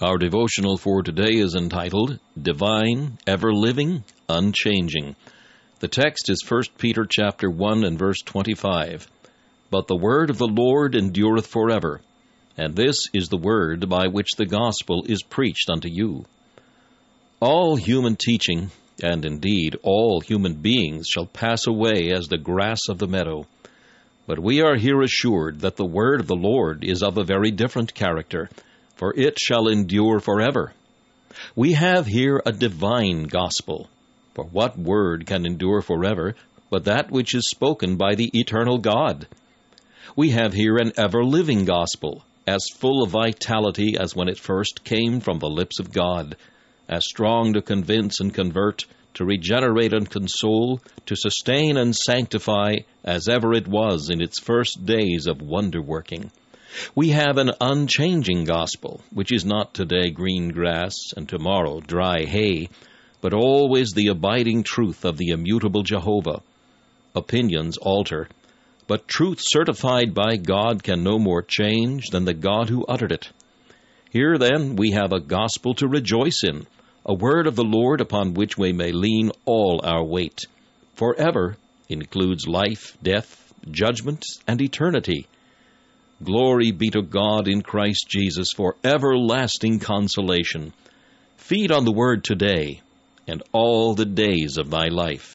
Our devotional for today is entitled, Divine, Ever-Living, Unchanging. The text is 1 Peter chapter 1 and verse 25. But the word of the Lord endureth forever, and this is the word by which the gospel is preached unto you. All human teaching, and indeed all human beings, shall pass away as the grass of the meadow. But we are here assured that the word of the Lord is of a very different character, for it shall endure forever. We have here a divine gospel, for what word can endure forever but that which is spoken by the eternal God? We have here an ever-living gospel, as full of vitality as when it first came from the lips of God, as strong to convince and convert, to regenerate and console, to sustain and sanctify, as ever it was in its first days of wonder-working. We have an unchanging gospel, which is not today green grass and tomorrow dry hay, but always the abiding truth of the immutable Jehovah. Opinions alter, but truth certified by God can no more change than the God who uttered it. Here, then, we have a gospel to rejoice in, a word of the Lord upon which we may lean all our weight. Forever includes life, death, judgment, and eternity. Glory be to God in Christ Jesus for everlasting consolation. Feed on the word today and all the days of thy life.